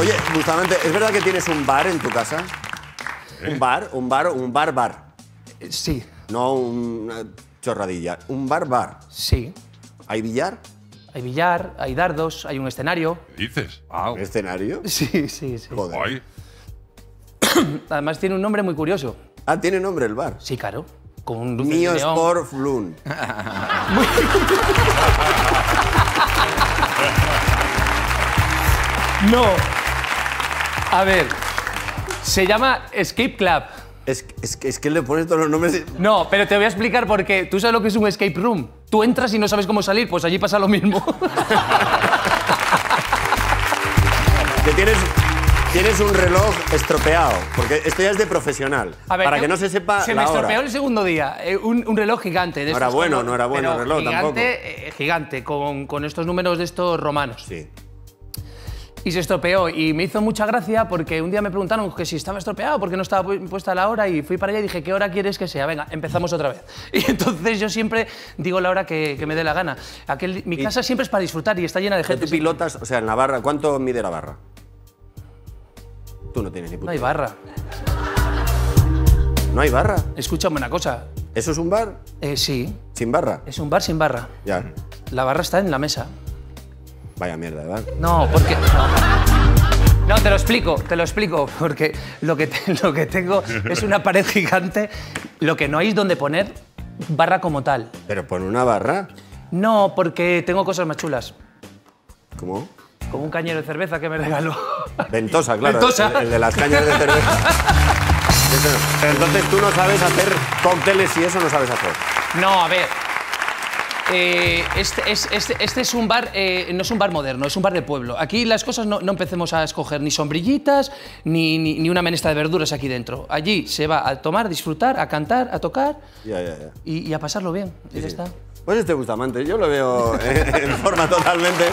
Oye, Bustamante, ¿es verdad que tienes un bar en tu casa? ¿Un bar? Sí. No una chorradilla. ¿Un bar? Sí. ¿Hay billar? Hay billar, hay dardos, hay un escenario. ¿Qué dices? Wow. ¿Un escenario? Sí, sí, sí. Joder. Además tiene un nombre muy curioso. Ah, ¿tiene nombre el bar? Sí, claro. Con un luces Neo de neón. Sport Floon. No. A ver. Se llama Escape Club. Es que le pones todos los nombres... No, pero te voy a explicar por qué. ¿Tú sabes lo que es un escape room? Tú entras y no sabes cómo salir, pues allí pasa lo mismo. Que tienes un reloj estropeado, porque esto ya es de profesional. A ver, para que no se sepa la hora. Se me estropeó el segundo día. Un reloj gigante. De no, era bueno, no era bueno el reloj, gigante, tampoco. Gigante, con estos números de estos romanos. Sí. Y se estropeó y me hizo mucha gracia porque un día me preguntaron que si estaba estropeado porque no estaba puesta la hora y fui para allá y dije, ¿qué hora quieres que sea? Venga, empezamos otra vez. Y entonces yo siempre digo la hora que me dé la gana. Mi casa siempre es para disfrutar y está llena de gente. ¿Tú pilotas, o sea, en la barra, cuánto mide la barra? Tú no tienes ni puta. No hay barra. ¿No hay barra? Escúchame una cosa. ¿Eso es un bar? Sí. ¿Sin barra? Es un bar sin barra. Ya. La barra está en la mesa. Vaya mierda, ¿verdad? No, porque... No, te lo explico, porque lo que tengo es una pared gigante, lo que no hay es donde poner barra como tal. ¿Pero pon una barra? No, porque tengo cosas más chulas. ¿Cómo? Como un cañero de cerveza que me regaló. Ventosa, claro. Ventosa. El de las cañas de cerveza. Pero entonces tú no sabes hacer cócteles y eso no sabes hacer. No, a ver... Este es un bar, no es un bar moderno, es un bar de pueblo. Aquí las cosas no empecemos a escoger ni sombrillitas, ni una menesta de verduras aquí dentro. Allí se va a tomar, disfrutar, a cantar, a tocar y a pasarlo bien. Sí, y ya está. Pues este Bustamante, yo lo veo en forma totalmente...